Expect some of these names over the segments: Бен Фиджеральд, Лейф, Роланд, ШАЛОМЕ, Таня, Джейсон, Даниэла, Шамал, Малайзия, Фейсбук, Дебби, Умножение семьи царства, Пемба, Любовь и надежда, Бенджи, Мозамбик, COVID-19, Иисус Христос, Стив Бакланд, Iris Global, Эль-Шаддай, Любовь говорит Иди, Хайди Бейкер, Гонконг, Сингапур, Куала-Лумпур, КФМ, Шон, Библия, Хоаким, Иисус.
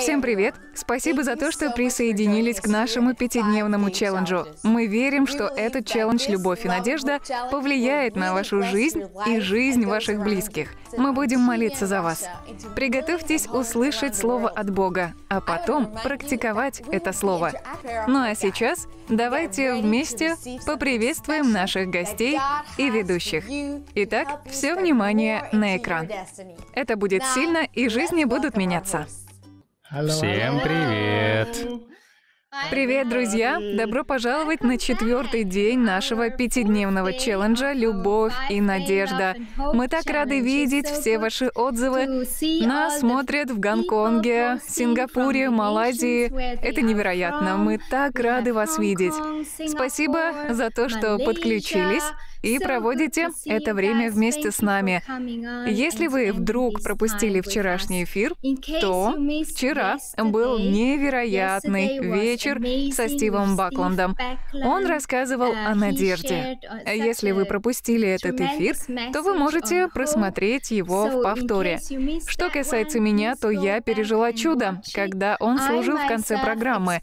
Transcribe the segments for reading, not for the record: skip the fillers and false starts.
Всем привет! Спасибо за то, что присоединились к нашему пятидневному челленджу. Мы верим, что этот челлендж «Любовь и надежда» повлияет на вашу жизнь и жизнь ваших близких. Мы будем молиться за вас. Приготовьтесь услышать слово от Бога, а потом практиковать это слово. Ну а сейчас давайте вместе поприветствуем наших гостей и ведущих. Итак, все внимание на экран. Это будет сильно, и жизни будут меняться. Всем привет! Привет, друзья! Добро пожаловать на четвертый день нашего пятидневного челленджа «Любовь и надежда». Мы так рады видеть все ваши отзывы. Нас смотрят в Гонконге, Сингапуре, Малайзии. Это невероятно. Мы так рады вас видеть. Спасибо за то, что подключились и проводите это время вместе с нами. Если вы вдруг пропустили вчерашний эфир, то вчера был невероятный вечер со Стивом Бакландом. Он рассказывал о надежде. Если вы пропустили этот эфир, то вы можете просмотреть его в повторе. Что касается меня, то я пережила чудо, когда он служил в конце программы.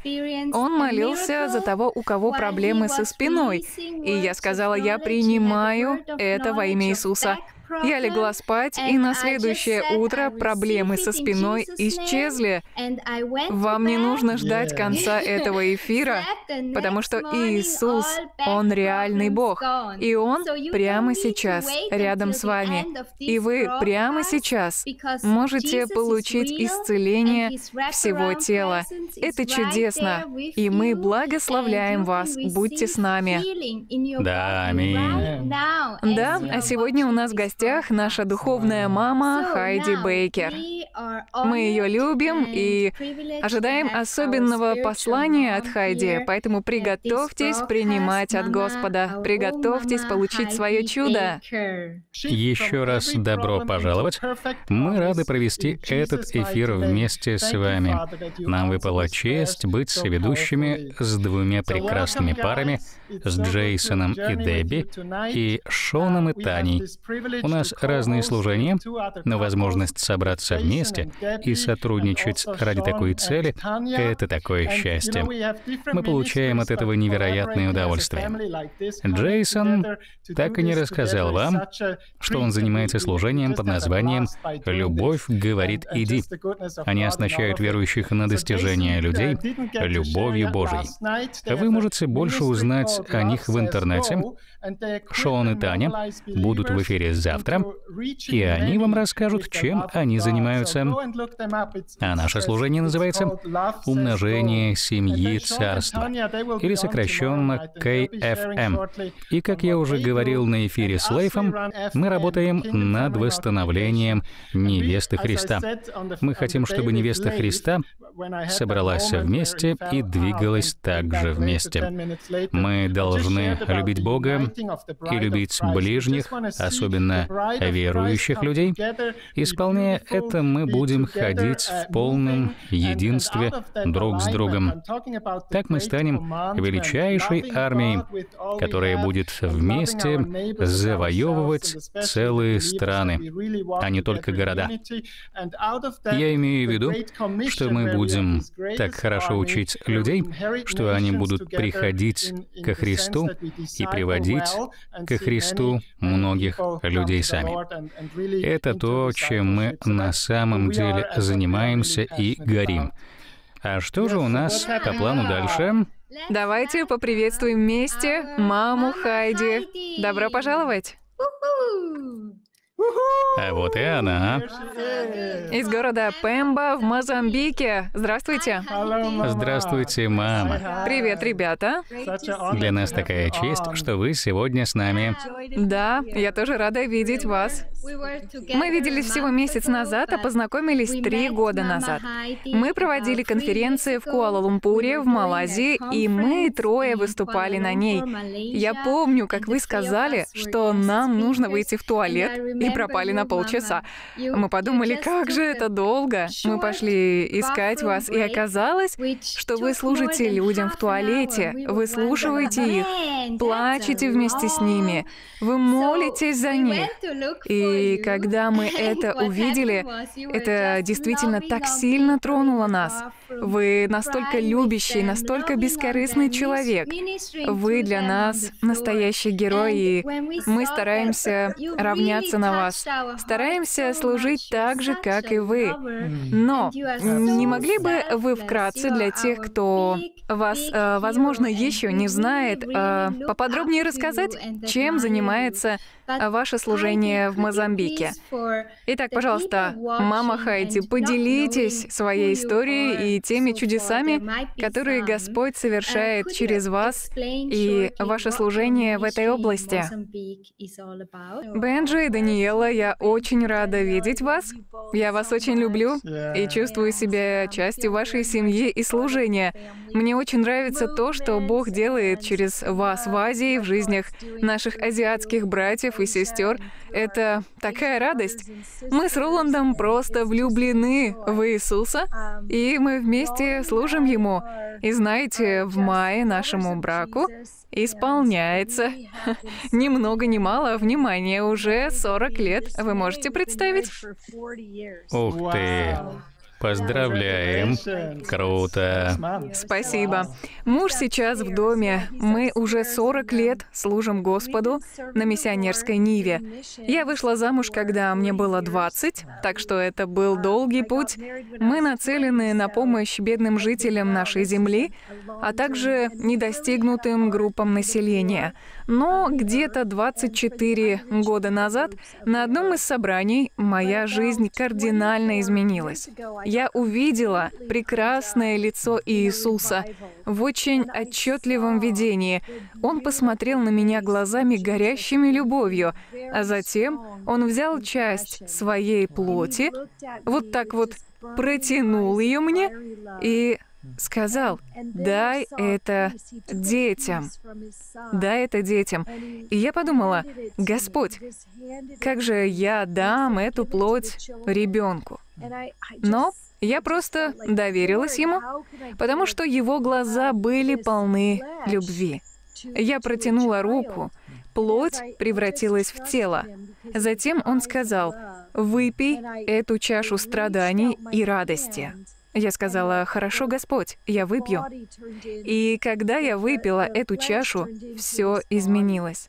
Он молился за того, у кого проблемы со спиной. И я сказала, я принимаю это во имя Иисуса. Я легла спать, и на следующее утро проблемы со спиной исчезли. Вам не нужно ждать конца этого эфира, потому что Иисус, Он реальный Бог, и Он прямо сейчас рядом с вами. И вы прямо сейчас можете получить исцеление всего тела. Это чудесно, и мы благословляем вас. Будьте с нами. Да, аминь. Да, а сегодня у нас гости. Наша духовная мама Хайди Бейкер. Мы ее любим и ожидаем особенного послания от Хайди, поэтому приготовьтесь принимать от Господа, приготовьтесь получить свое чудо. Еще раз добро пожаловать. Мы рады провести этот эфир вместе с вами. Нам выпала честь быть соведущими с двумя прекрасными парами, с Джейсоном и Дебби, и Шоном и Таней. У нас разные служения, но возможность собраться вместе и сотрудничать ради такой цели — это такое счастье. Мы получаем от этого невероятное удовольствие. Джейсон так и не рассказал вам, что он занимается служением под названием «Любовь говорит Иди». Они оснащают верующих на достижение людей любовью Божией. Вы можете больше узнать о них в интернете. Шон и Таня будут в эфире завтра, и они вам расскажут, чем они занимаются. А наше служение называется «Умножение семьи царства», или сокращенно КФМ. И, как я уже говорил на эфире с Лейфом, мы работаем над восстановлением невесты Христа. Мы хотим, чтобы невеста Христа собралась вместе и двигалась также вместе. Мы должны любить Бога и любить ближних, особенно верующих людей. Исполняя это, мы будем ходить в полном единстве друг с другом. Так мы станем величайшей армией, которая будет вместе завоевывать целые страны, а не только города. Я имею в виду, что мы будем так хорошо учить людей, что они будут приходить ко Христу и приводить ко Христу многих людей сами. Это то, чем мы на самом деле занимаемся и горим. А что же у нас по плану дальше? Давайте поприветствуем вместе маму Хайди. Добро пожаловать! А вот и она. Из города Пемба в Мозамбике. Здравствуйте. Здравствуйте, мама. Привет, ребята. Для нас такая честь, что вы сегодня с нами. Да, я тоже рада видеть вас. Мы виделись всего месяц назад, а познакомились 3 года назад. Мы проводили конференции в Куала-Лумпуре, в Малайзии, и мы 3 выступали на ней. Я помню, как вы сказали, что нам нужно выйти в туалет, и пропали на полчаса. Мы подумали, как же это долго. Мы пошли искать вас, и оказалось, что вы служите людям в туалете, вы выслушиваете их, плачете вместе с ними, вы молитесь за них. И И когда мы это увидели, это действительно так сильно тронуло нас. Вы настолько любящий, настолько бескорыстный человек. Вы для нас настоящий герой, и мы стараемся равняться на вас. Стараемся служить так же, как и вы. Но не могли бы вы вкратце для тех, кто вас, возможно, еще не знает, поподробнее рассказать, чем занимается ваше служение в Мозамбике? Итак, пожалуйста, мама Хайди, поделитесь своей историей и теми чудесами, которые Господь совершает через вас и ваше служение в этой области. Бенджи и Даниэла, я очень рада видеть вас. Я вас очень люблю и чувствую себя частью вашей семьи и служения. Мне очень нравится то, что Бог делает через вас в Азии, в жизнях наших азиатских братьев и сестер. Это такая радость. Мы с Роландом просто влюблены в Иисуса, и мы вместе служим Ему. И знаете, в мае нашему браку исполняется ни много ни мало, внимание, уже 40 лет. Вы можете представить? Ух ты! Поздравляем. Круто. Спасибо. Муж сейчас в доме. Мы уже 40 лет служим Господу на миссионерской ниве. Я вышла замуж, когда мне было 20, так что это был долгий путь. Мы нацелены на помощь бедным жителям нашей земли, а также недостигнутым группам населения. Но где-то 24 года назад на одном из собраний моя жизнь кардинально изменилась. Я увидела прекрасное лицо Иисуса в очень отчетливом видении. Он посмотрел на меня глазами, горящими любовью, а затем он взял часть своей плоти, вот так вот протянул ее мне и сказал: «Дай это детям, дай это детям». И я подумала: «Господь, как же я дам эту плоть ребенку?» Но я просто доверилась ему, потому что его глаза были полны любви. Я протянула руку, плоть превратилась в тело. Затем он сказал: «Выпей эту чашу страданий и радости». Я сказала: «Хорошо, Господь, я выпью». И когда я выпила эту чашу, все изменилось.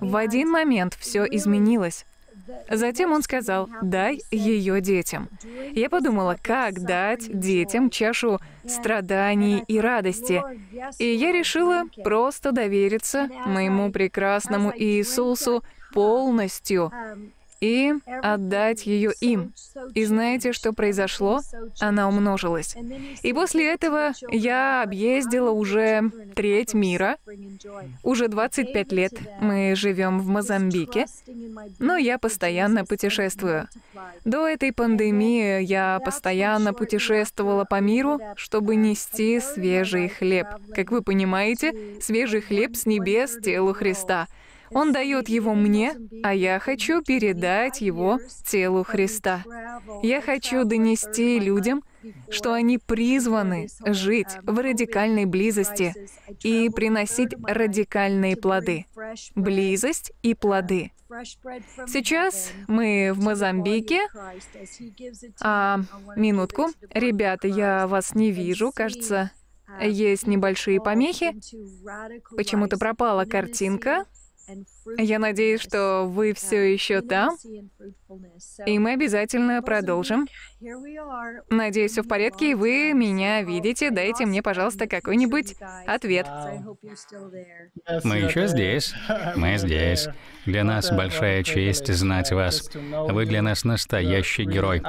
В один момент все изменилось. Затем он сказал: «Дай ее детям». Я подумала: как дать детям чашу страданий и радости? И я решила просто довериться моему прекрасному Иисусу полностью и отдать ее им. И знаете, что произошло? Она умножилась. И после этого я объездила уже треть мира. Уже 25 лет мы живем в Мозамбике, но я постоянно путешествую. До этой пандемии я постоянно путешествовала по миру, чтобы нести свежий хлеб. Как вы понимаете, свежий хлеб с небес телу Христа. Он дает его мне, а я хочу передать его телу Христа. Я хочу донести людям, что они призваны жить в радикальной близости и приносить радикальные плоды. Близость и плоды. Сейчас мы в Мозамбике. Минутку. Ребята, я вас не вижу, кажется, есть небольшие помехи. Почему-то пропала картинка. Я надеюсь, что вы все еще там, и мы обязательно продолжим. Надеюсь, все в порядке, и вы меня видите. Дайте мне, пожалуйста, какой-нибудь ответ. Мы еще здесь. Мы здесь. Для нас большая честь знать вас. Вы для нас настоящий герой.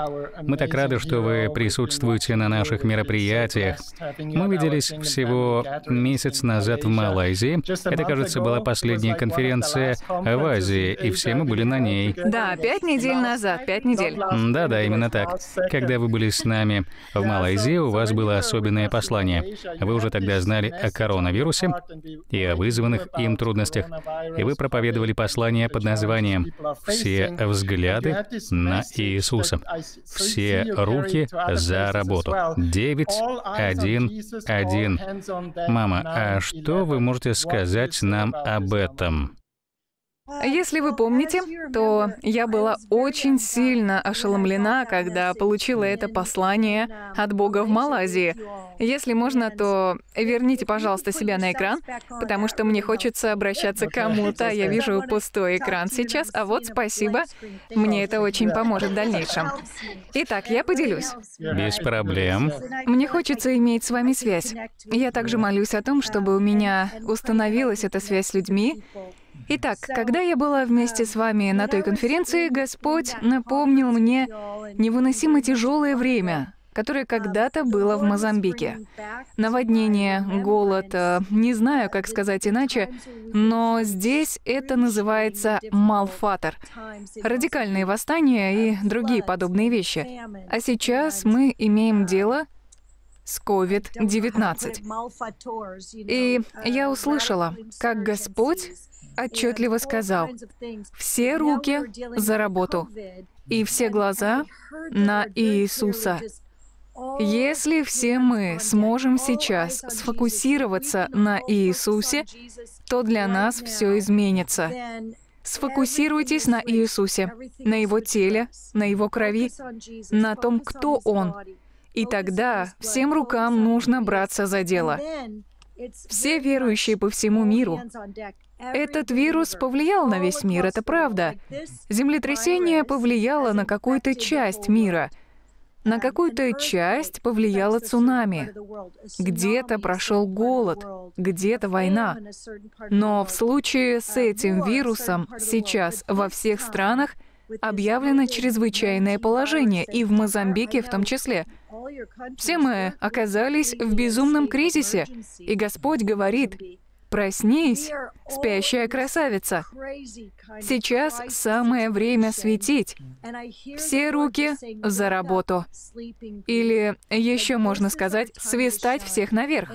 Мы так рады, что вы присутствуете на наших мероприятиях. Мы виделись всего месяц назад в Малайзии. Это, кажется, была последняя конференция в Азии, и все мы были на ней. Да, 5 недель назад, 5 недель. Да-да, именно так. Когда вы были с нами в Малайзии, у вас было особенное послание. Вы уже тогда знали о коронавирусе и о вызванных им трудностях, и вы проповедовали послание под названием «Все взгляды на Иисуса, все руки за работу». 9-1-1. Мама, а что вы можете сказать нам об этом? Если вы помните, то я была очень сильно ошеломлена, когда получила это послание от Бога в Малайзии. Если можно, то верните, пожалуйста, себя на экран, потому что мне хочется обращаться к кому-то. Я вижу пустой экран сейчас, а вот спасибо. Мне это очень поможет в дальнейшем. Итак, я поделюсь. Без проблем. Мне хочется иметь с вами связь. Я также молюсь о том, чтобы у меня установилась эта связь с людьми. Итак, когда я была вместе с вами на той конференции, Господь напомнил мне невыносимо тяжелое время, которое когда-то было в Мозамбике. Наводнение, голод, не знаю, как сказать иначе, но здесь это называется малфатер, радикальные восстания и другие подобные вещи. А сейчас мы имеем дело с COVID-19. И я услышала, как Господь отчетливо сказал: «Все руки за работу и все глаза на Иисуса». Если все мы сможем сейчас сфокусироваться на Иисусе, то для нас все изменится. Сфокусируйтесь на Иисусе, на Его теле, на Его крови, на том, кто Он. И тогда всем рукам нужно браться за дело. Все верующие по всему миру. Этот вирус повлиял на весь мир, это правда. Землетрясение повлияло на какую-то часть мира. На какую-то часть повлияло цунами. Где-то прошел голод, где-то война. Но в случае с этим вирусом сейчас во всех странах объявлено чрезвычайное положение, и в Мозамбике в том числе. Все мы оказались в безумном кризисе, и Господь говорит: «Проснись, спящая красавица! Сейчас самое время светить. Все руки за работу». Или еще можно сказать «свистать всех наверх».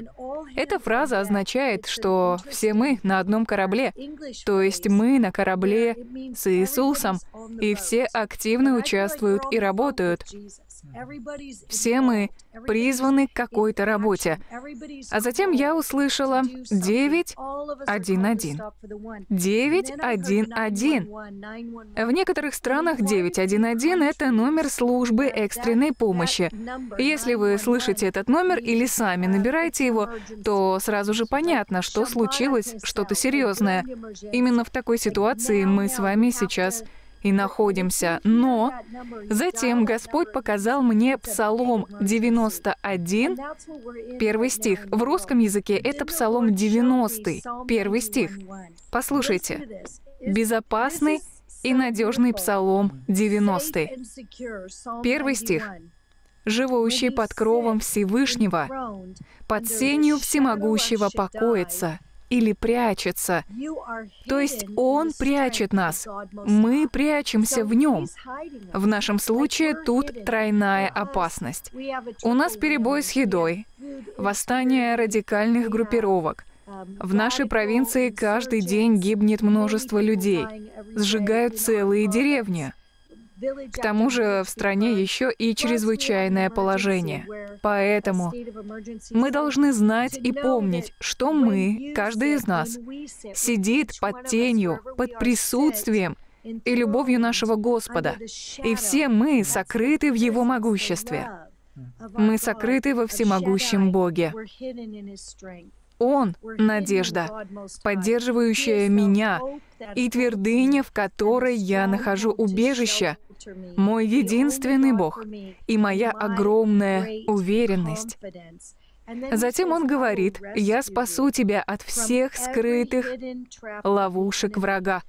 Эта фраза означает, что все мы на одном корабле, то есть мы на корабле с Иисусом, и все активно участвуют и работают. Все мы призваны к какой-то работе. А затем я услышала 911. 911. В некоторых странах 911 — это номер службы экстренной помощи. Если вы слышите этот номер или сами набираете его, то сразу же понятно, что случилось что-то серьезное. Именно в такой ситуации мы с вами сейчас и находимся. Но затем Господь показал мне Псалом 91, 1 стих. В русском языке это Псалом 90, 1 стих. Послушайте. «Безопасный и надежный Псалом 90». 1 стих. «Живущий под кровом Всевышнего, под сенью Всемогущего покоится» или «прячется». То есть Он прячет нас. Мы прячемся в Нем. В нашем случае тут тройная опасность. У нас перебой с едой, восстание радикальных группировок. В нашей провинции каждый день гибнет множество людей, сжигают целые деревни. К тому же в стране еще и чрезвычайное положение. Поэтому мы должны знать и помнить, что мы, каждый из нас, сидит под тенью, под присутствием и любовью нашего Господа. И все мы сокрыты в Его могуществе. Мы сокрыты во всемогущем Боге. Он — надежда, поддерживающая меня, и твердыня, в которой я нахожу убежище, мой единственный Бог и моя огромная уверенность. Затем Он говорит: «Я спасу тебя от всех скрытых ловушек врага.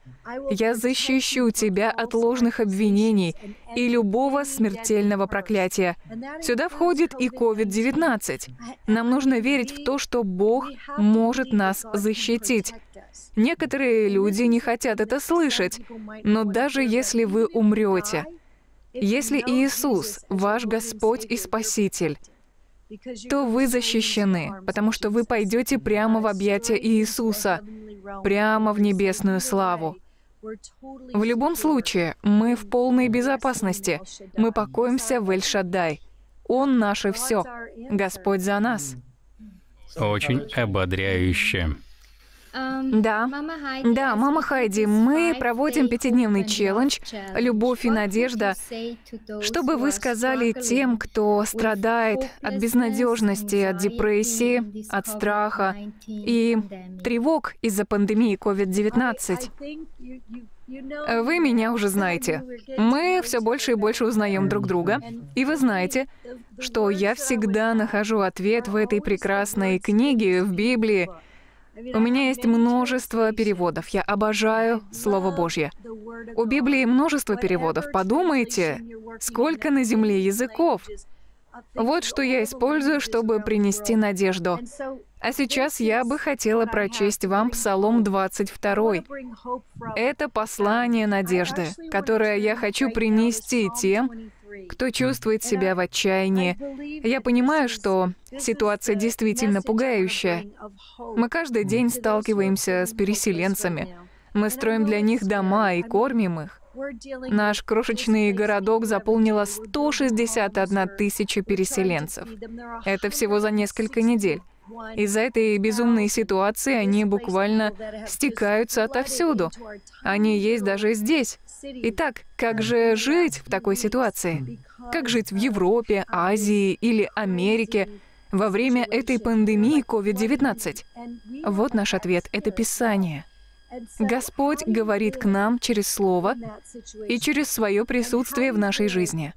Я защищу тебя от ложных обвинений и любого смертельного проклятия». Сюда входит и COVID-19. Нам нужно верить в то, что Бог может нас защитить. Некоторые люди не хотят это слышать, но даже если вы умрете, если Иисус — ваш Господь и Спаситель, то вы защищены, потому что вы пойдете прямо в объятия Иисуса, прямо в небесную славу. В любом случае, мы в полной безопасности. Мы покоимся в Эль-Шаддай. Он — наше все. Господь за нас. Очень ободряюще. Да. Да, мама Хайди, мы проводим 5-дневный челлендж «Любовь и надежда», чтобы вы сказали тем, кто страдает от безнадежности, от депрессии, от страха и тревог из-за пандемии COVID-19. Вы меня уже знаете. Мы все больше и больше узнаем друг друга. И вы знаете, что я всегда нахожу ответ в этой прекрасной книге, в Библии. У меня есть множество переводов. Я обожаю Слово Божье. У Библии множество переводов. Подумайте, сколько на земле языков. Вот что я использую, чтобы принести надежду. А сейчас я бы хотела прочесть вам Псалом 22. Это послание надежды, которое я хочу принести тем, кто чувствует себя в отчаянии. Я понимаю, что ситуация действительно пугающая. Мы каждый день сталкиваемся с переселенцами. Мы строим для них дома и кормим их. Наш крошечный городок заполнила 161 тысяча переселенцев. Это всего за несколько недель. Из-за этой безумной ситуации они буквально стекаются отовсюду. Они есть даже здесь. Итак, как же жить в такой ситуации? Как жить в Европе, Азии или Америке во время этой пандемии COVID-19? Вот наш ответ. Это Писание. Господь говорит к нам через Слово и через свое присутствие в нашей жизни.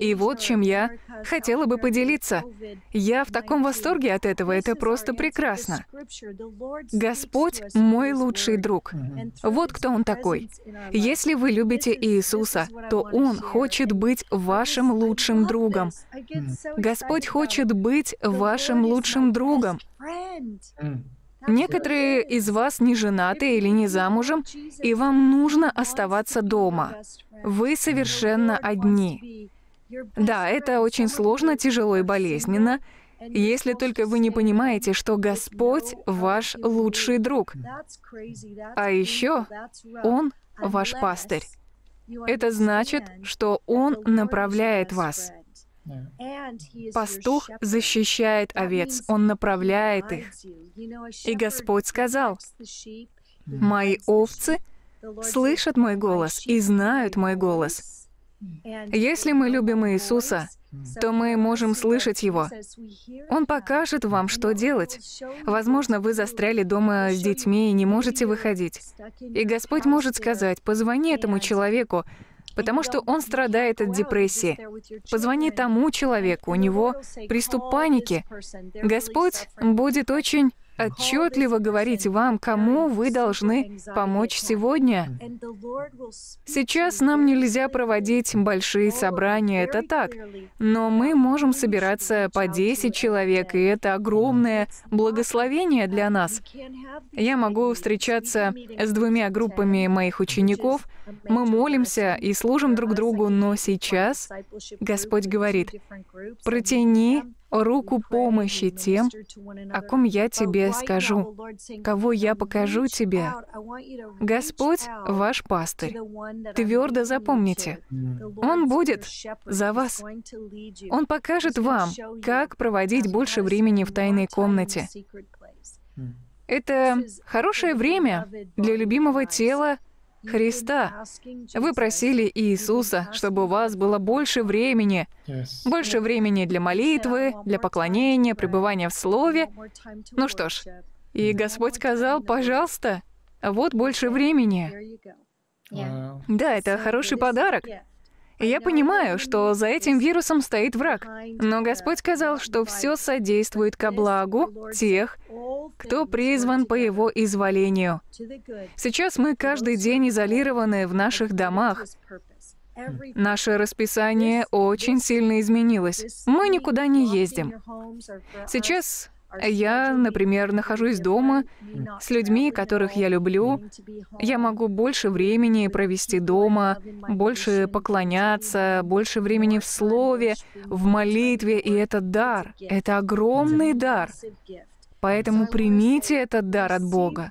И вот чем я хотела бы поделиться. Я в таком восторге от этого, это просто прекрасно. Господь — мой лучший друг. Вот кто Он такой. Если вы любите Иисуса, то Он хочет быть вашим лучшим другом. Господь хочет быть вашим лучшим другом. Некоторые из вас не женаты или не замужем, и вам нужно оставаться дома. Вы совершенно одни. Да, это очень сложно, тяжело и болезненно, если только вы не понимаете, что Господь — ваш лучший друг. А еще Он — ваш пастырь. Это значит, что Он направляет вас. Пастух защищает овец, он направляет их. И Господь сказал: «Мои овцы слышат мой голос и знают мой голос». Если мы любим Иисуса, то мы можем слышать Его. Он покажет вам, что делать. Возможно, вы застряли дома с детьми и не можете выходить. И Господь может сказать: «Позвони этому человеку, потому что он страдает от депрессии. Позвони тому человеку, у него приступ паники». Господь будет очень отчетливо говорить вам, кому вы должны помочь сегодня. Сейчас нам нельзя проводить большие собрания, это так, но мы можем собираться по 10 человек, и это огромное благословение для нас. Я могу встречаться с 2 группами моих учеников, мы молимся и служим друг другу, но сейчас Господь говорит: «Протяни руку помощи тем, о ком я тебе скажу, кого я покажу тебе». Господь — ваш пастырь. Твердо запомните. Он будет за вас. Он покажет вам, как проводить больше времени в тайной комнате. Это хорошее время для любимого тела Христа. Вы просили Иисуса, чтобы у вас было больше времени для молитвы, для поклонения, пребывания в Слове. Ну что ж, и Господь сказал: «Пожалуйста, вот больше времени». Да, это хороший подарок. Я понимаю, что за этим вирусом стоит враг, но Господь сказал, что все содействует ко благу тех, кто призван по Его изволению. Сейчас мы каждый день изолированы в наших домах. Наше расписание очень сильно изменилось. Мы никуда не ездим. Сейчас я, например, нахожусь дома с людьми, которых я люблю. Я могу больше времени провести дома, больше поклоняться, больше времени в слове, в молитве. И это дар. Это огромный дар. Поэтому примите этот дар от Бога.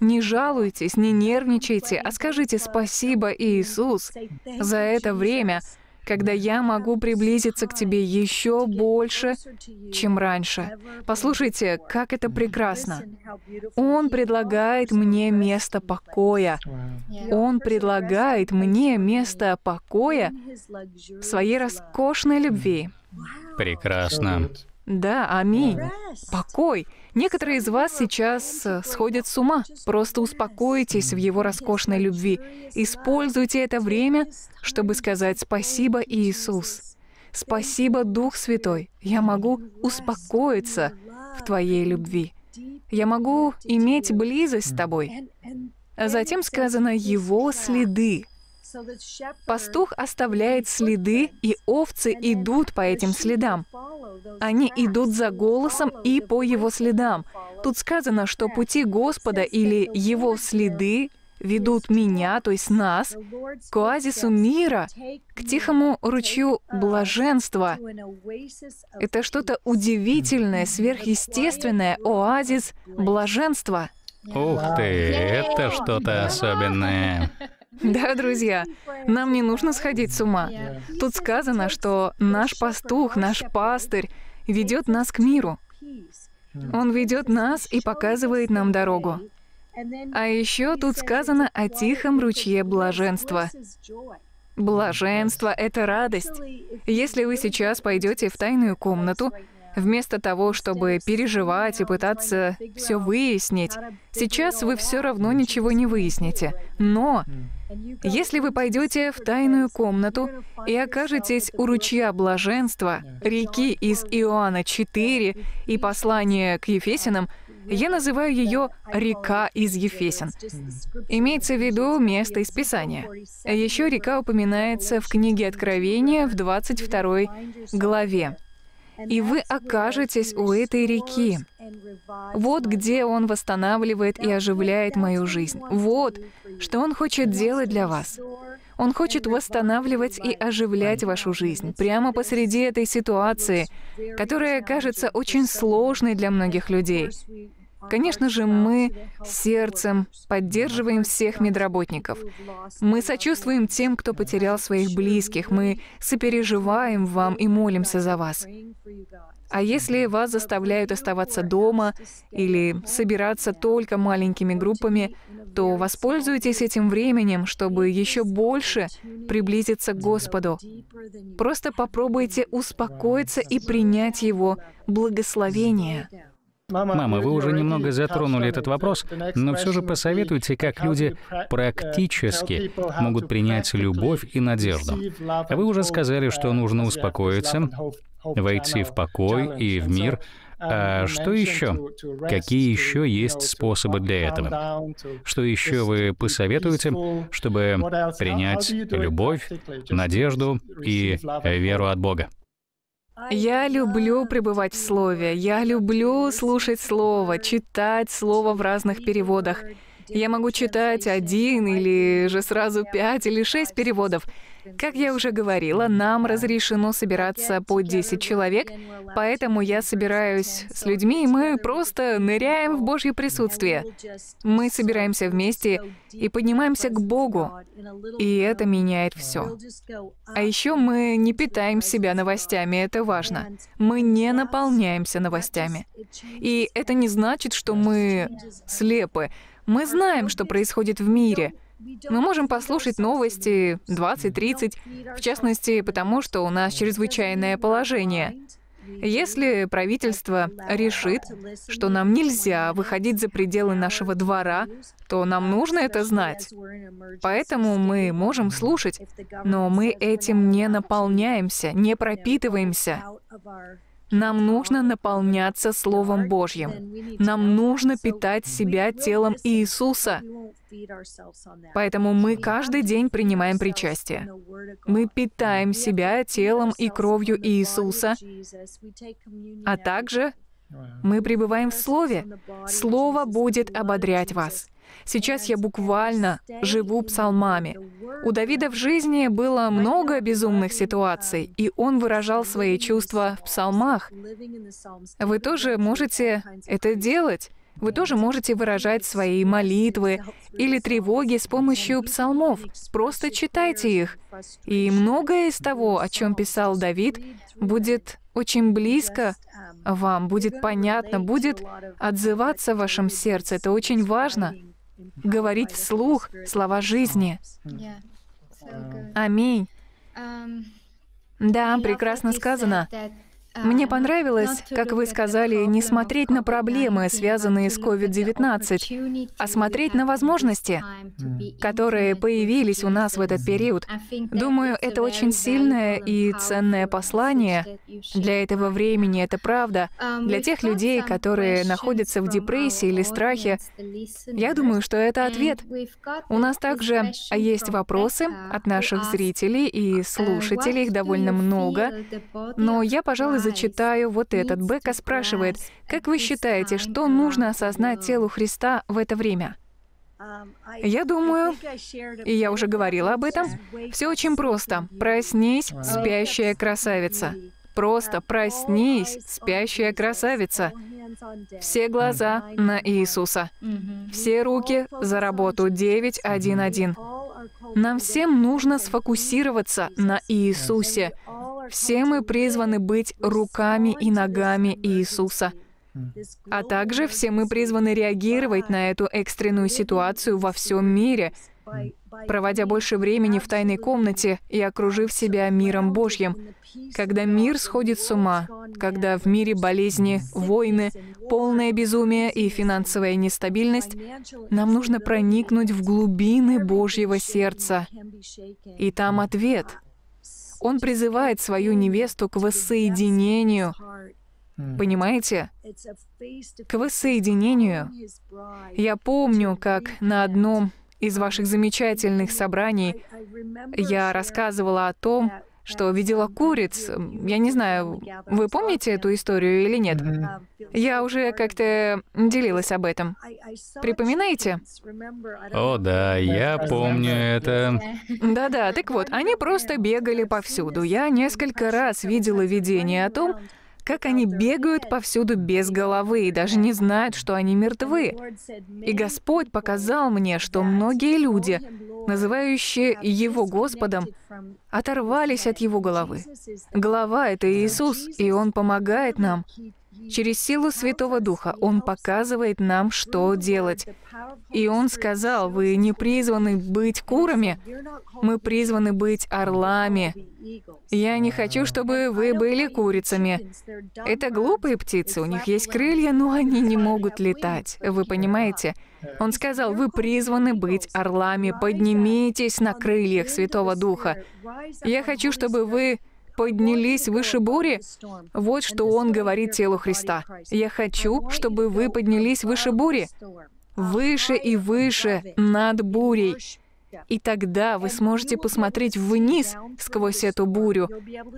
Не жалуйтесь, не нервничайте, а скажите: «Спасибо, Иисус, за это время, когда я могу приблизиться к тебе еще больше, чем раньше. Послушайте, как это прекрасно. Он предлагает мне место покоя. Он предлагает мне место покоя в своей роскошной любви. Прекрасно. Да, аминь. Покой. Некоторые из вас сейчас сходят с ума. Просто успокойтесь в его роскошной любви. Используйте это время, чтобы сказать «Спасибо, Иисус». «Спасибо, Дух Святой. Я могу успокоиться в Твоей любви. Я могу иметь близость с Тобой». А затем сказано «Его следы». Пастух оставляет следы, и овцы идут по этим следам. Они идут за голосом и по его следам. Тут сказано, что пути Господа или его следы ведут меня, то есть нас, к оазису мира, к тихому ручью блаженства. Это что-то удивительное, сверхъестественное, оазис блаженства. Ух ты, это что-то особенное. Да, друзья, нам не нужно сходить с ума. Тут сказано, что наш пастух, наш пастырь ведет нас к миру. Он ведет нас и показывает нам дорогу. А еще тут сказано о тихом ручье блаженства. Блаженство — это радость. Если вы сейчас пойдете в тайную комнату, вместо того, чтобы переживать и пытаться все выяснить, сейчас вы все равно ничего не выясните. Но если вы пойдете в тайную комнату и окажетесь у ручья блаженства, реки из Иоанна 4 и послания к Ефесянам, я называю ее «река из Ефесян». Имеется в виду место из Писания. Еще река упоминается в книге Откровения в 22 главе. И вы окажетесь у этой реки. Вот где Он восстанавливает и оживляет мою жизнь. Вот что Он хочет делать для вас. Он хочет восстанавливать и оживлять вашу жизнь прямо посреди этой ситуации, которая кажется очень сложной для многих людей. Конечно же, мы сердцем поддерживаем всех медработников. Мы сочувствуем тем, кто потерял своих близких. Мы сопереживаем вам и молимся за вас. А если вас заставляют оставаться дома или собираться только маленькими группами, то воспользуйтесь этим временем, чтобы еще больше приблизиться к Господу. Просто попробуйте успокоиться и принять Его благословение. Мама, вы уже немного затронули этот вопрос, но все же посоветуйте, как люди практически могут принять любовь и надежду. Вы уже сказали, что нужно успокоиться, войти в покой и в мир. А что еще? Какие еще есть способы для этого? Что еще вы посоветуете, чтобы принять любовь, надежду и веру от Бога? Я люблю пребывать в Слове. Я люблю слушать Слово, читать Слово в разных переводах. Я могу читать один или же сразу 5 или 6 переводов. Как я уже говорила, нам разрешено собираться по 10 человек, поэтому я собираюсь с людьми, и мы просто ныряем в Божье присутствие. Мы собираемся вместе и поднимаемся к Богу, и это меняет все. А еще мы не питаем себя новостями, это важно. Мы не наполняемся новостями. И это не значит, что мы слепы. Мы знаем, что происходит в мире. Мы можем послушать новости 20-30, в частности, потому что у нас чрезвычайное положение. Если правительство решит, что нам нельзя выходить за пределы нашего двора, то нам нужно это знать. Поэтому мы можем слушать, но мы этим не наполняемся, не пропитываемся. Нам нужно наполняться Словом Божьим. Нам нужно питать себя телом Иисуса. Поэтому мы каждый день принимаем причастие. Мы питаем себя телом и кровью Иисуса, а также мы пребываем в Слове. Слово будет ободрять вас. Сейчас я буквально живу псалмами. У Давида в жизни было много безумных ситуаций, и он выражал свои чувства в псалмах. Вы тоже можете это делать. Вы тоже можете выражать свои молитвы или тревоги с помощью псалмов. Просто читайте их. И многое из того, о чем писал Давид, будет очень близко вам, будет понятно, будет отзываться в вашем сердце. Это очень важно. Говорить вслух слова жизни. Аминь. Да, прекрасно сказано. Мне понравилось, как вы сказали, не смотреть на проблемы, связанные с COVID-19, а смотреть на возможности, которые появились у нас в этот период. Думаю, это очень сильное и ценное послание для этого времени, это правда. Для тех людей, которые находятся в депрессии или страхе, я думаю, что это ответ. У нас также есть вопросы от наших зрителей и слушателей, их довольно много, но я, пожалуй, зачитаю вот этот. Бека спрашивает, как вы считаете, что нужно осознать телу Христа в это время? Я думаю, и я уже говорила об этом, все очень просто. Проснись, спящая красавица. Просто проснись, спящая красавица. Все глаза на Иисуса. Все руки за работу. 9-1-1. Нам всем нужно сфокусироваться на Иисусе. Все мы призваны быть руками и ногами Иисуса. А также все мы призваны реагировать на эту экстренную ситуацию во всем мире, проводя больше времени в тайной комнате и окружив себя миром Божьим. Когда мир сходит с ума, когда в мире болезни, войны, полное безумие и финансовая нестабильность, нам нужно проникнуть в глубины Божьего сердца. И там ответ. Он призывает свою невесту к воссоединению. Понимаете? К воссоединению. Я помню, как на одном из ваших замечательных собраний я рассказывала о том, что видела куриц. Я не знаю, вы помните эту историю или нет? Я уже как-то делилась об этом. Припоминаете? О, да, я помню это. Да-да, так вот, они просто бегали повсюду. Я несколько раз видела видение о том, как они бегают повсюду без головы и даже не знают, что они мертвы. И Господь показал мне, что многие люди, называющие Его Господом, оторвались от Его головы. Голова — это Иисус, и Он помогает нам. Через силу Святого Духа Он показывает нам, что делать. И Он сказал, вы не призваны быть курами, мы призваны быть орлами. Я не хочу, чтобы вы были курицами. Это глупые птицы, у них есть крылья, но они не могут летать. Вы понимаете? Он сказал, вы призваны быть орлами, поднимитесь на крыльях Святого Духа. Я хочу, чтобы вы поднялись выше бури? Вот что Он говорит телу Христа. Я хочу, чтобы вы поднялись выше бури. Выше и выше над бурей. И тогда вы сможете посмотреть вниз сквозь эту бурю.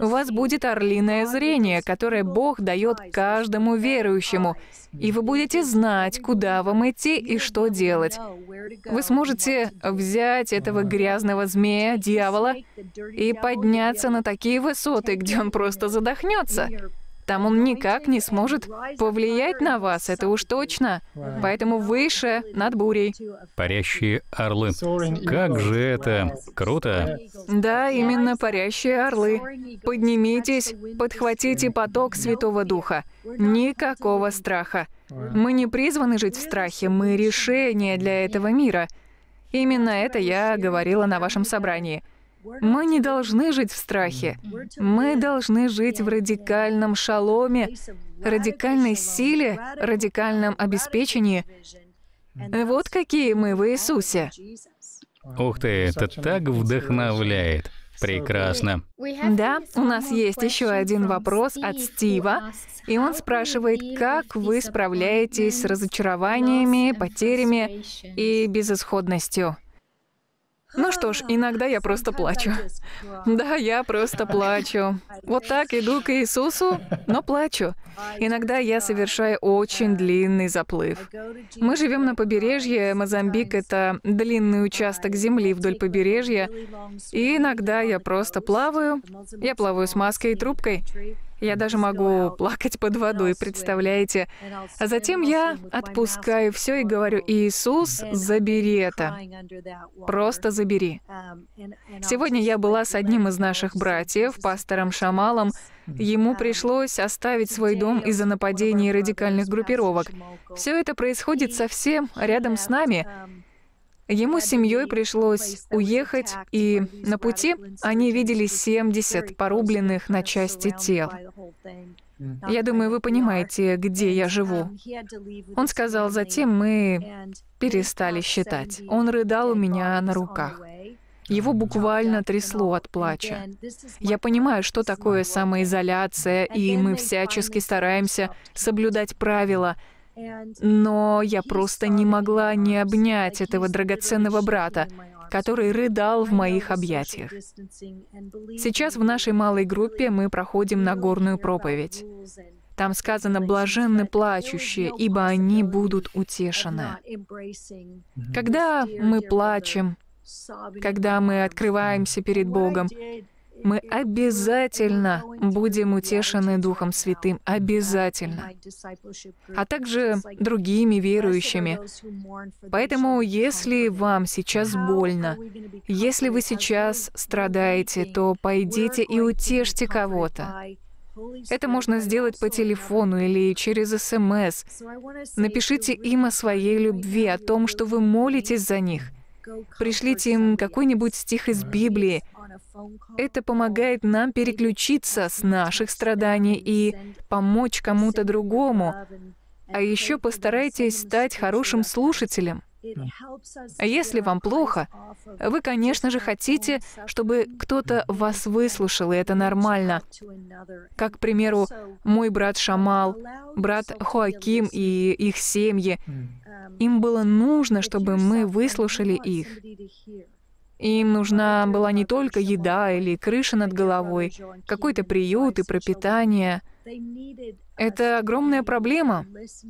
У вас будет орлиное зрение, которое Бог дает каждому верующему. И вы будете знать, куда вам идти и что делать. Вы сможете взять этого грязного змея, дьявола, и подняться на такие высоты, где он просто задохнется. Там он никак не сможет повлиять на вас, это уж точно. Поэтому выше над бурей. Парящие орлы. Как же это круто! Да, именно парящие орлы. Поднимитесь, подхватите поток Святого Духа. Никакого страха. Мы не призваны жить в страхе, мы решение для этого мира. Именно это я говорила на вашем собрании. Мы не должны жить в страхе. Мы должны жить в радикальном шаломе, радикальной силе, радикальном обеспечении. Вот какие мы в Иисусе. Ух ты, это так вдохновляет. Прекрасно. Да, у нас есть еще один вопрос от Стива, и он спрашивает, как вы справляетесь с разочарованиями, потерями и безысходностью? Ну что ж, иногда я просто плачу. Да, я просто плачу. Вот так иду к Иисусу, но плачу. Иногда я совершаю очень длинный заплыв. Мы живем на побережье, Мозамбик — это длинный участок земли вдоль побережья, и иногда я просто плаваю. Я плаваю с маской и трубкой. Я даже могу плакать под водой, представляете? А затем я отпускаю все и говорю: «Иисус, забери это. Просто забери». Сегодня я была с одним из наших братьев, пастором Шамалом. Ему пришлось оставить свой дом из-за нападений радикальных группировок. Все это происходит совсем рядом с нами. Ему с семьей пришлось уехать, и на пути они видели 70 порубленных на части тел. Я думаю, вы понимаете, где я живу. Он сказал, затем мы перестали считать. Он рыдал у меня на руках. Его буквально трясло от плача. Я понимаю, что такое самоизоляция, и мы всячески стараемся соблюдать правила. Но я просто не могла не обнять этого драгоценного брата, который рыдал в моих объятиях. Сейчас в нашей малой группе мы проходим Нагорную проповедь. Там сказано: «Блаженны плачущие, ибо они будут утешены». Когда мы плачем, когда мы открываемся перед Богом, мы обязательно будем утешены Духом Святым. Обязательно. А также другими верующими. Поэтому, если вам сейчас больно, если вы сейчас страдаете, то пойдите и утешьте кого-то. Это можно сделать по телефону или через СМС. Напишите им о своей любви, о том, что вы молитесь за них. Пришлите им какой-нибудь стих из Библии. Это помогает нам переключиться с наших страданий и помочь кому-то другому. А еще постарайтесь стать хорошим слушателем. А если вам плохо, вы, конечно же, хотите, чтобы кто-то вас выслушал, и это нормально. Как, к примеру, мой брат Шамал, брат Хоаким и их семьи. Им было нужно, чтобы мы выслушали их. Им нужна была не только еда или крыша над головой, какой-то приют и пропитание. Это огромная проблема,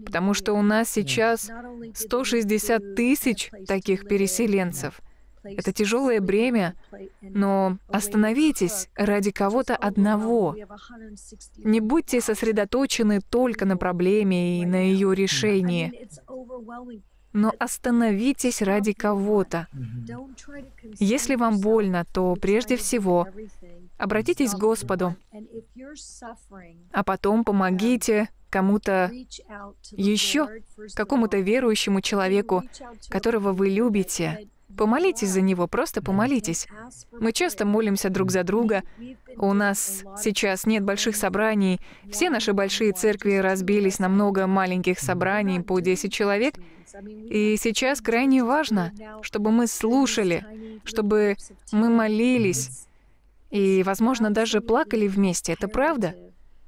потому что у нас сейчас 160 тысяч таких переселенцев. Это тяжелое бремя, но остановитесь ради кого-то одного. Не будьте сосредоточены только на проблеме и на ее решении. Но остановитесь ради кого-то. Если вам больно, то прежде всего обратитесь к Господу, а потом помогите кому-то еще, какому-то верующему человеку, которого вы любите. Помолитесь за него, просто помолитесь. Мы часто молимся друг за друга. У нас сейчас нет больших собраний. Все наши большие церкви разбились на много маленьких собраний по 10 человек. И сейчас крайне важно, чтобы мы слушали, чтобы мы молились и, возможно, даже плакали вместе. Это правда?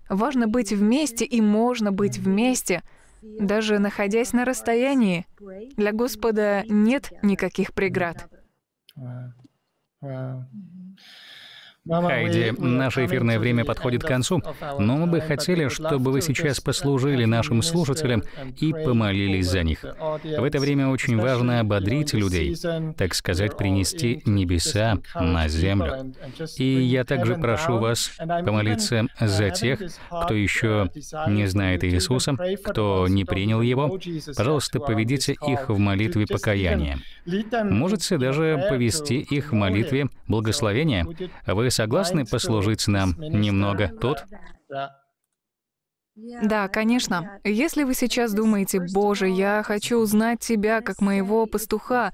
Важно быть вместе, и можно быть вместе, даже находясь на расстоянии. Для Господа нет никаких преград. Хайди, наше эфирное время подходит к концу, но мы бы хотели, чтобы вы сейчас послужили нашим слушателям и помолились за них. В это время очень важно ободрить людей, так сказать, принести небеса на землю. И я также прошу вас помолиться за тех, кто еще не знает Иисуса, кто не принял Его. Пожалуйста, поведите их в молитве покаяния. Можете даже повести их в молитве благословения. Вы согласны послужить нам немного тут? Да, конечно. Если вы сейчас думаете: «Боже, я хочу узнать Тебя как моего пастуха,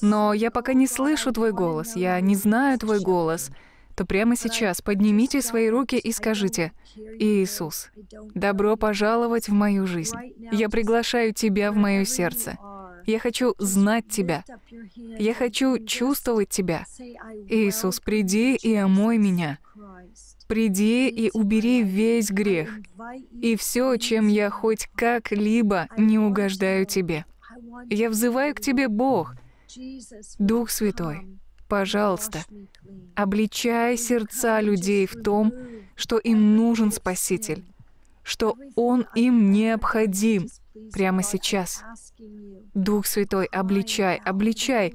но я пока не слышу Твой голос, я не знаю Твой голос», то прямо сейчас поднимите свои руки и скажите: «Иисус, добро пожаловать в мою жизнь. Я приглашаю Тебя в мое сердце. Я хочу знать Тебя. Я хочу чувствовать Тебя. Иисус, приди и омой меня. Приди и убери весь грех и все, чем я хоть как-либо не угождаю Тебе. Я взываю к Тебе, Бог. Дух Святой, пожалуйста, обличай сердца людей в том, что им нужен Спаситель, что Он им необходим». Прямо сейчас. Дух Святой, обличай, обличай.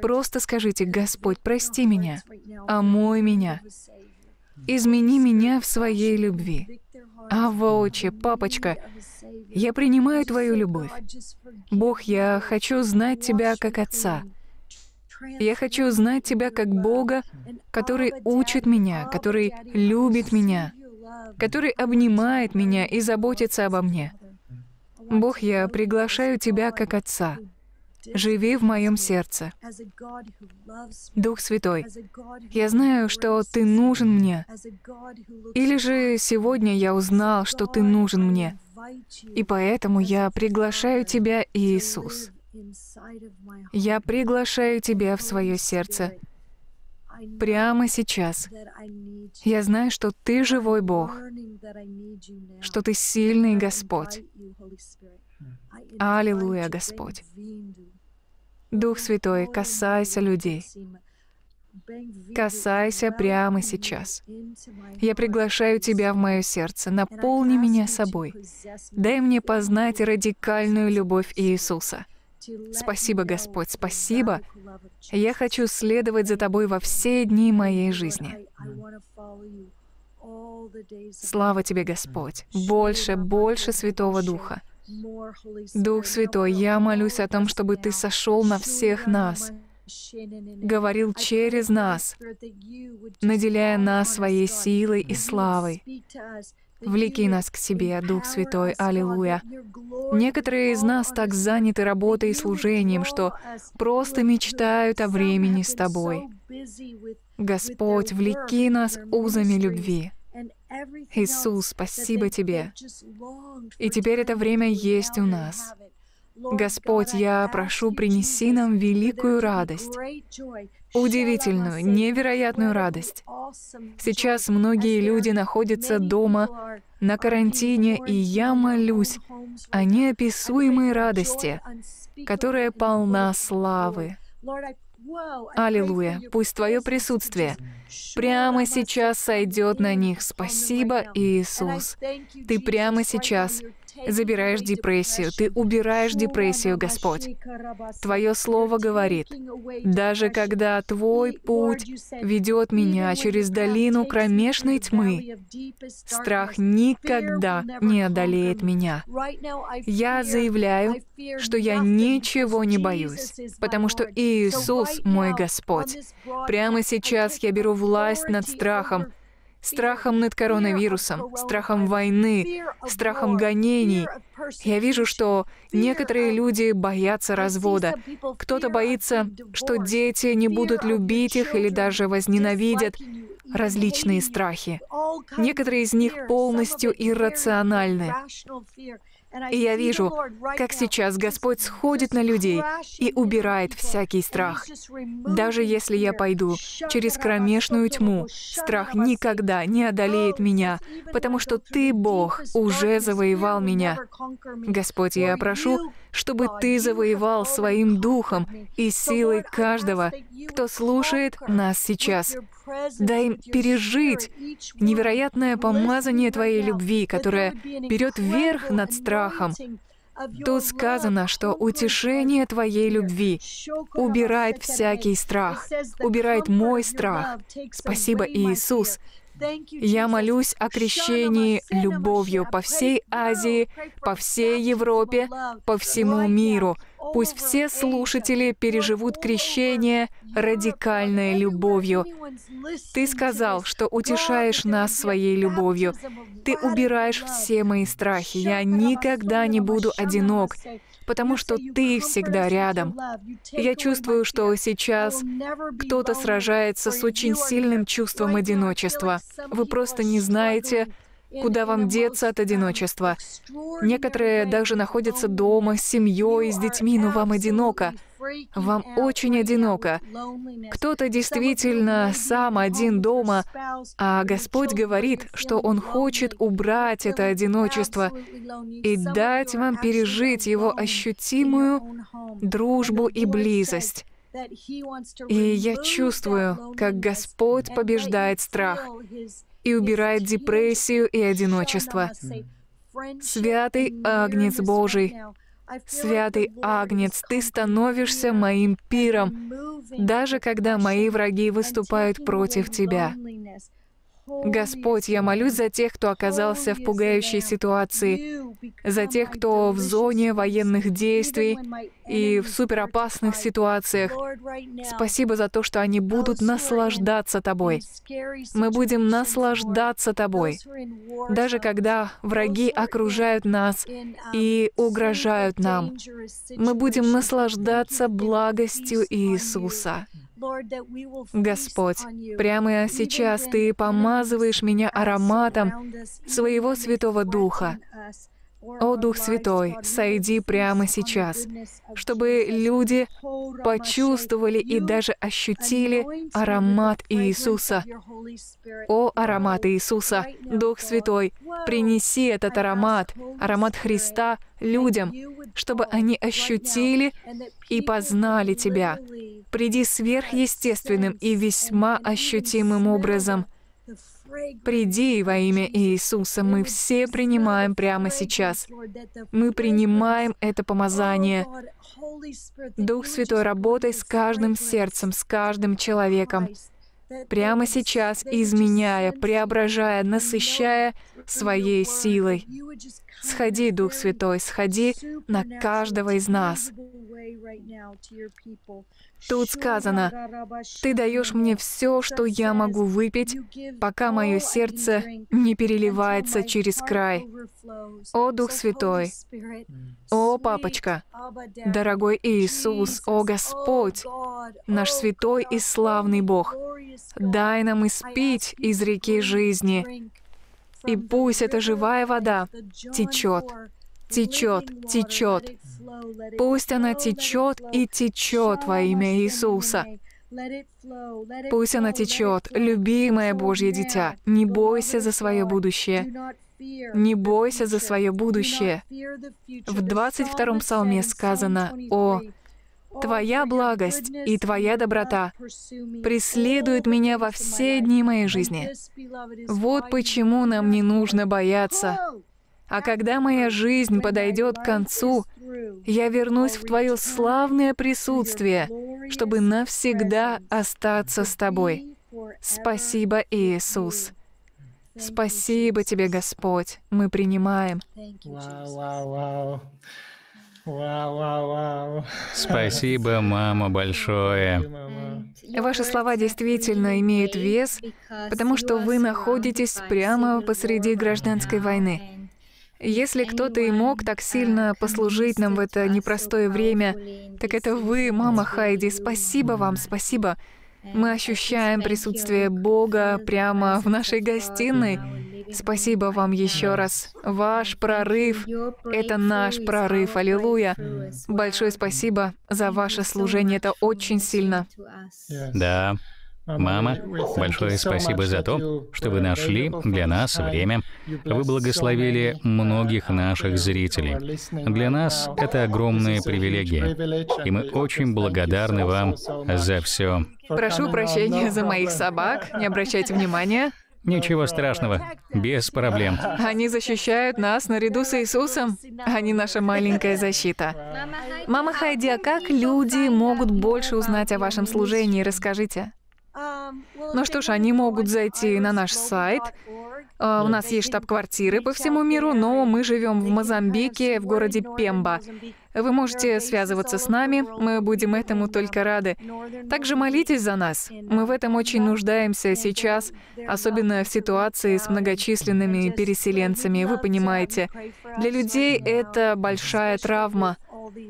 Просто скажите: «Господь, прости меня, омой меня. Измени меня в своей любви. Авоучи, папочка, я принимаю твою любовь. Бог, я хочу знать тебя как Отца. Я хочу знать тебя как Бога, который учит меня, который любит меня, который обнимает меня и заботится обо мне. Бог, я приглашаю тебя как Отца. Живи в моем сердце. Дух Святой, я знаю, что Ты нужен мне. Или же сегодня я узнал, что Ты нужен мне. И поэтому я приглашаю Тебя, Иисус. Я приглашаю Тебя в свое сердце. Прямо сейчас. Я знаю, что Ты живой Бог, что Ты сильный Господь. Аллилуйя, Господь. Дух Святой, касайся людей. Касайся прямо сейчас. Я приглашаю Тебя в мое сердце. Наполни меня собой. Дай мне познать радикальную любовь Иисуса. Спасибо, Господь, спасибо. Я хочу следовать за Тобой во все дни моей жизни. Слава Тебе, Господь. Больше, больше Святого Духа. Дух Святой, я молюсь о том, чтобы Ты сошел на всех нас, говорил через нас, наделяя нас своей силой и славой. Влеки нас к себе, Дух Святой, аллилуйя. Некоторые из нас так заняты работой и служением, что просто мечтают о времени с Тобой. Господь, влеки нас узами любви. Иисус, спасибо Тебе. И теперь это время есть у нас. Господь, я прошу, принеси нам великую радость, удивительную, невероятную радость. Сейчас многие люди находятся дома, на карантине, и я молюсь о неописуемой радости, которая полна славы. Аллилуйя! Пусть Твое присутствие прямо сейчас сойдет на них. Спасибо, Иисус. Ты прямо сейчас забираешь депрессию. Ты убираешь депрессию, Господь. Твое Слово говорит, даже когда Твой путь ведет меня через долину кромешной тьмы, страх никогда не одолеет меня. Я заявляю, что я ничего не боюсь, потому что Иисус мой Господь. Прямо сейчас я беру власть над страхом, страхом над коронавирусом, страхом войны, страхом гонений. Я вижу, что некоторые люди боятся развода. Кто-то боится, что дети не будут любить их или даже возненавидят. Различные страхи. Некоторые из них полностью иррациональны. И я вижу, как сейчас Господь сходит на людей и убирает всякий страх. Даже если я пойду через кромешную тьму, страх никогда не одолеет меня, потому что Ты, Бог, уже завоевал меня. Господь, я прошу, чтобы Ты завоевал Своим Духом и силой каждого, кто слушает нас сейчас. Дай им пережить невероятное помазание Твоей любви, которое берет верх над страхом. Тут сказано, что утешение Твоей любви убирает всякий страх, убирает мой страх. Спасибо, Иисус. Я молюсь о крещении любовью по всей Азии, по всей Европе, по всему миру. Пусть все слушатели переживут крещение радикальной любовью. Ты сказал, что утешаешь нас своей любовью. Ты убираешь все мои страхи. Я никогда не буду одинок, потому что Ты всегда рядом. Я чувствую, что сейчас кто-то сражается с очень сильным чувством одиночества. Вы просто не знаете, куда вам деться от одиночества. Некоторые даже находятся дома, с семьей, с детьми, но вам одиноко. Вам очень одиноко. Кто-то действительно сам один дома, а Господь говорит, что Он хочет убрать это одиночество и дать вам пережить его ощутимую дружбу и близость. И я чувствую, как Господь побеждает страх и убирает депрессию и одиночество. Святый Агнец Божий, Святый Агнец, Ты становишься моим пиром, даже когда мои враги выступают против Тебя. Господь, я молюсь за тех, кто оказался в пугающей ситуации, за тех, кто в зоне военных действий и в суперопасных ситуациях. Спасибо за то, что они будут наслаждаться Тобой. Мы будем наслаждаться Тобой, даже когда враги окружают нас и угрожают нам. Мы будем наслаждаться благостью Иисуса. Господь, прямо сейчас Ты помазываешь меня ароматом Своего Святого Духа. О, Дух Святой, сойди прямо сейчас, чтобы люди почувствовали и даже ощутили аромат Иисуса. О, аромат Иисуса, Дух Святой, принеси этот аромат, аромат Христа, людям, чтобы они ощутили и познали Тебя. Приди сверхъестественным и весьма ощутимым образом. Приди во имя Иисуса. Мы все принимаем прямо сейчас. Мы принимаем это помазание. Дух Святой, работай с каждым сердцем, с каждым человеком. Прямо сейчас, изменяя, преображая, насыщая Своей силой. Сходи, Дух Святой, сходи на каждого из нас. Тут сказано, «Ты даешь мне все, что я могу выпить, пока мое сердце не переливается через край». О, Дух Святой! О, Папочка! Дорогой Иисус! О, Господь! Наш святой и славный Бог! Дай нам испить из реки жизни, и пусть эта живая вода течет, течет, течет. Пусть она течет и течет во имя Иисуса. Пусть она течет, любимое Божье дитя. Не бойся за свое будущее. Не бойся за свое будущее. В 22-м псалме сказано, «О, Твоя благость и Твоя доброта преследуют меня во все дни моей жизни». Вот почему нам не нужно бояться. А когда моя жизнь подойдет к концу, я вернусь в Твое славное присутствие, чтобы навсегда остаться с Тобой. Спасибо, Иисус. Спасибо Тебе, Господь. Мы принимаем. Вау. Спасибо, мама, большое. Ваши слова действительно имеют вес, потому что вы находитесь прямо посреди гражданской войны. Если кто-то и мог так сильно послужить нам в это непростое время, так это вы, мама Хайди. Спасибо вам, спасибо. Мы ощущаем присутствие Бога прямо в нашей гостиной. Спасибо вам еще раз. Ваш прорыв — это наш прорыв. Аллилуйя. Большое спасибо за ваше служение. Это очень сильно. Да. Мама, большое спасибо за то, что вы нашли для нас время. Вы благословили многих наших зрителей. Для нас это огромная привилегия, и мы очень благодарны вам за все. Прошу прощения за моих собак, не обращайте внимания. Ничего страшного, без проблем. Они защищают нас наряду с Иисусом. Они наша маленькая защита. Мама Хайди, а как люди могут больше узнать о вашем служении? Расскажите. Ну что ж, они могут зайти на наш сайт. У нас есть штаб-квартиры по всему миру, но мы живем в Мозамбике, в городе Пемба. Вы можете связываться с нами, мы будем этому только рады. Также молитесь за нас. Мы в этом очень нуждаемся сейчас, особенно в ситуации с многочисленными переселенцами, вы понимаете. Для людей это большая травма.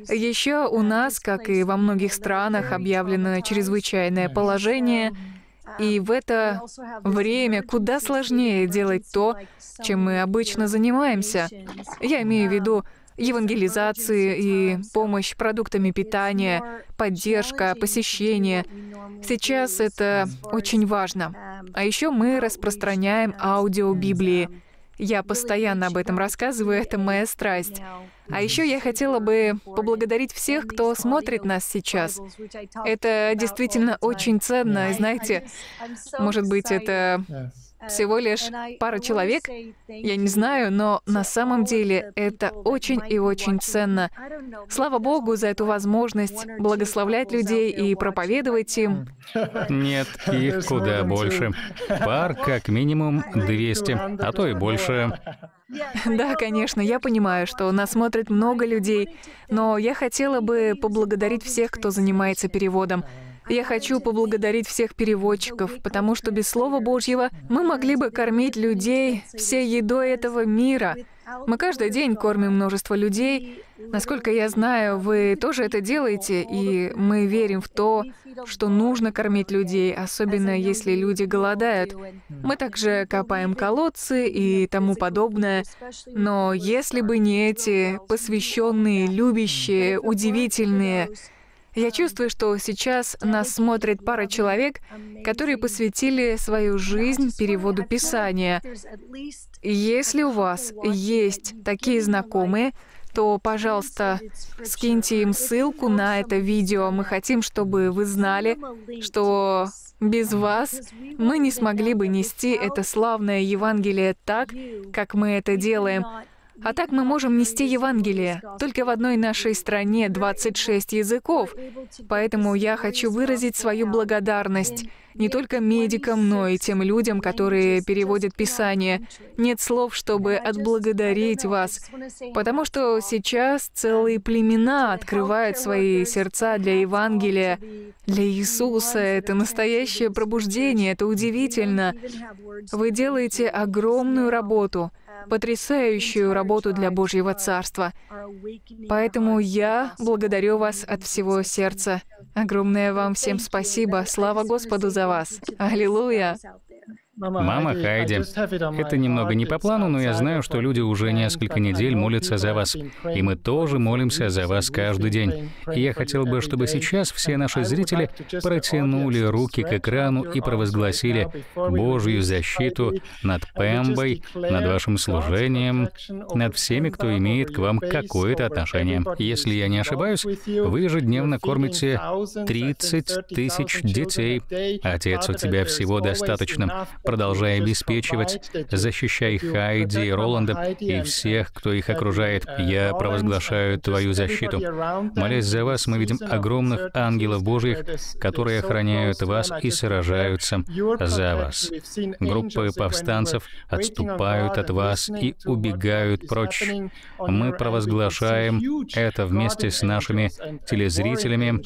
Еще у нас, как и во многих странах, объявлено чрезвычайное положение, и в это время куда сложнее делать то, чем мы обычно занимаемся. Я имею в виду евангелизации и помощь продуктами питания, поддержка, посещение. Сейчас это очень важно. А еще мы распространяем аудио Библии. Я постоянно об этом рассказываю, это моя страсть. А еще я хотела бы поблагодарить всех, кто смотрит нас сейчас. Это действительно очень ценно, знаете, может быть, это всего лишь пара человек, я не знаю, но на самом деле это очень и очень ценно. Слава Богу за эту возможность благословлять людей и проповедовать им. Нет, их куда больше. Пар как минимум 200, а то и больше. Да, конечно, я понимаю, что нас смотрит много людей, но я хотела бы поблагодарить всех, кто занимается переводом. Я хочу поблагодарить всех переводчиков, потому что без Слова Божьего мы могли бы кормить людей всей едой этого мира. Мы каждый день кормим множество людей. Насколько я знаю, вы тоже это делаете, и мы верим в то, что нужно кормить людей, особенно если люди голодают. Мы также копаем колодцы и тому подобное. Но если бы не эти посвященные, любящие, удивительные... Я чувствую, что сейчас нас смотрит пара человек, которые посвятили свою жизнь переводу Писания. Если у вас есть такие знакомые, то, пожалуйста, скиньте им ссылку на это видео. Мы хотим, чтобы вы знали, что без вас мы не смогли бы нести это славное Евангелие так, как мы это делаем. А так мы можем нести Евангелие. Только в одной нашей стране 26 языков. Поэтому я хочу выразить свою благодарность не только медикам, но и тем людям, которые переводят Писание. Нет слов, чтобы отблагодарить вас, потому что сейчас целые племена открывают свои сердца для Евангелия, для Иисуса. Это настоящее пробуждение, это удивительно. Вы делаете огромную работу, потрясающую работу для Божьего Царства. Поэтому я благодарю вас от всего сердца. Огромное вам всем спасибо. Слава Господу за вас. Аллилуйя. Мама Хайди, это немного не по плану, но я знаю, что люди уже несколько недель молятся за вас. И мы тоже молимся за вас каждый день. И я хотел бы, чтобы сейчас все наши зрители протянули руки к экрану и провозгласили Божью защиту над Пембой, над вашим служением, над всеми, кто имеет к вам какое-то отношение. Если я не ошибаюсь, вы ежедневно кормите 30 тысяч детей. Отец, у тебя всего достаточно. Продолжай обеспечивать, защищай Хайди, Роланда и всех, кто их окружает. Я провозглашаю твою защиту. Молясь за вас, мы видим огромных ангелов Божьих, которые охраняют вас и сражаются за вас. Группы повстанцев отступают от вас и убегают прочь. Мы провозглашаем это вместе с нашими телезрителями.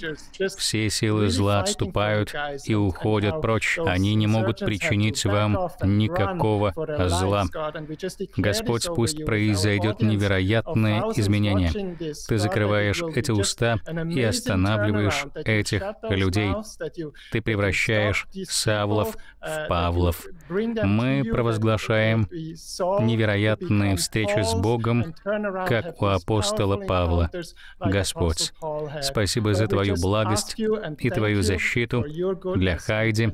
Все силы зла отступают и уходят прочь. Они не могут причинить вам никакого зла. Господь, пусть произойдет невероятное изменение. Ты закрываешь эти уста и останавливаешь этих людей. Ты превращаешь Савлов в Павлов. Мы провозглашаем невероятные встречи с Богом, как у апостола Павла. Господь, спасибо за Твою благость и Твою защиту для Хайди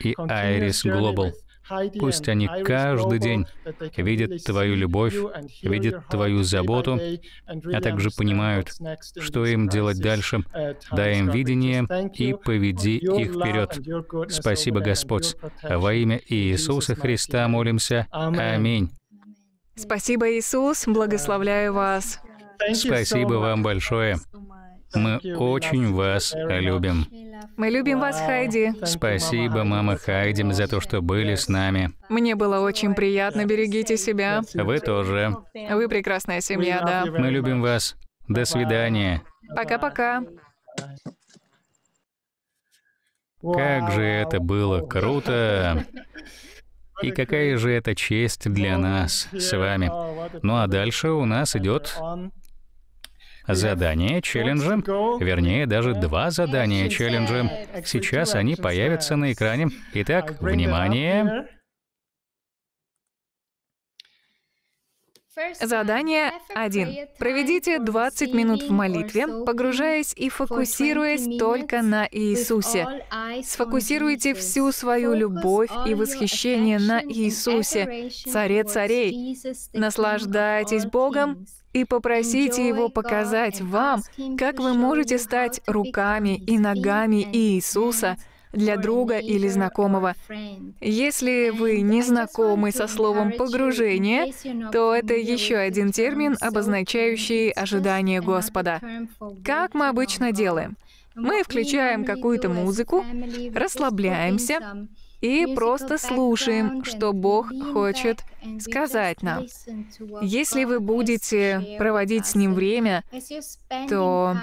и Iris Global. Пусть они каждый день видят Твою любовь, видят Твою заботу, а также понимают, что им делать дальше. Дай им видение и поведи их вперед. Спасибо, Господь. Во имя Иисуса Христа молимся. Аминь. Спасибо, Иисус. Благословляю вас. Спасибо вам большое. Мы очень вас любим. Мы любим вас, Хайди. Спасибо, мама Хайди, за то, что были с нами. Мне было очень приятно. Берегите себя. Вы тоже. Вы прекрасная семья, да. Мы любим вас. До свидания. Пока-пока. Как же это было круто! И какая же это честь для нас с вами. Ну а дальше у нас идет... задание челленджа, вернее, даже два задания челленджа. Сейчас они появятся на экране. Итак, внимание! Задание 1. Проведите 20 минут в молитве, погружаясь и фокусируясь только на Иисусе. Сфокусируйте всю свою любовь и восхищение на Иисусе, Царе царей. Наслаждайтесь Богом и попросите Его показать вам, как вы можете стать руками и ногами Иисуса для друга или знакомого. Если вы не знакомы со словом «погружение», то это еще один термин, обозначающий ожидание Господа. Как мы обычно делаем? Мы включаем какую-то музыку, расслабляемся и просто слушаем, что Бог хочет сказать нам. Если вы будете проводить с Ним время, то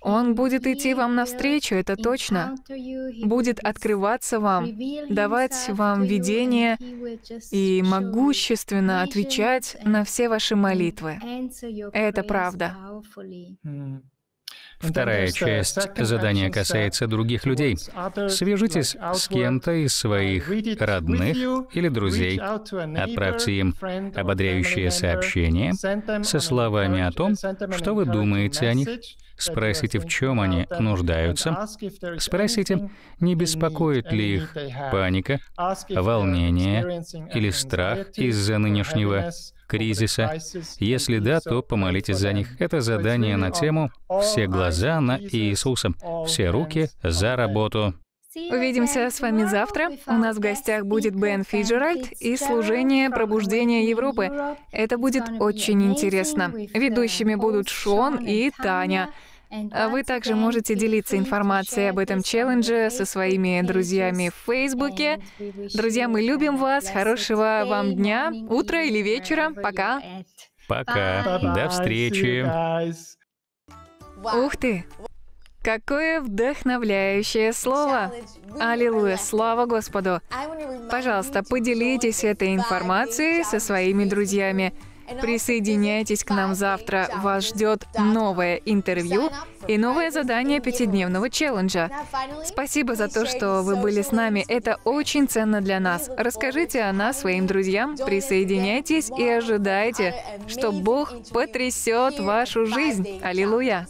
Он будет идти вам навстречу, это точно. Будет открываться вам, давать вам видение и могущественно отвечать на все ваши молитвы. Это правда. Вторая часть задания касается других людей. Свяжитесь с кем-то из своих родных или друзей. Отправьте им ободряющее сообщение со словами о том, что вы думаете о них. Спросите, в чем они нуждаются. Спросите, не беспокоит ли их паника, волнение или страх из-за нынешнего кризиса. Если да, то помолитесь за них. Это задание на тему «Все глаза на Иисуса, все руки за работу». Увидимся с вами завтра. У нас в гостях будет Бен Фиджеральд и служение пробуждения Европы. Это будет очень интересно. Ведущими будут Шон и Таня. А вы также можете делиться информацией об этом челлендже со своими друзьями в Фейсбуке. Друзья, мы любим вас. Хорошего вам дня, утра или вечера. Пока. Пока. До встречи. Ух ты! Какое вдохновляющее слово! Аллилуйя! Слава Господу! Пожалуйста, поделитесь этой информацией со своими друзьями. Присоединяйтесь к нам завтра. Вас ждет новое интервью и новое задание 5-дневного челленджа. Спасибо за то, что вы были с нами. Это очень ценно для нас. Расскажите о нас своим друзьям, присоединяйтесь и ожидайте, что Бог потрясет вашу жизнь. Аллилуйя!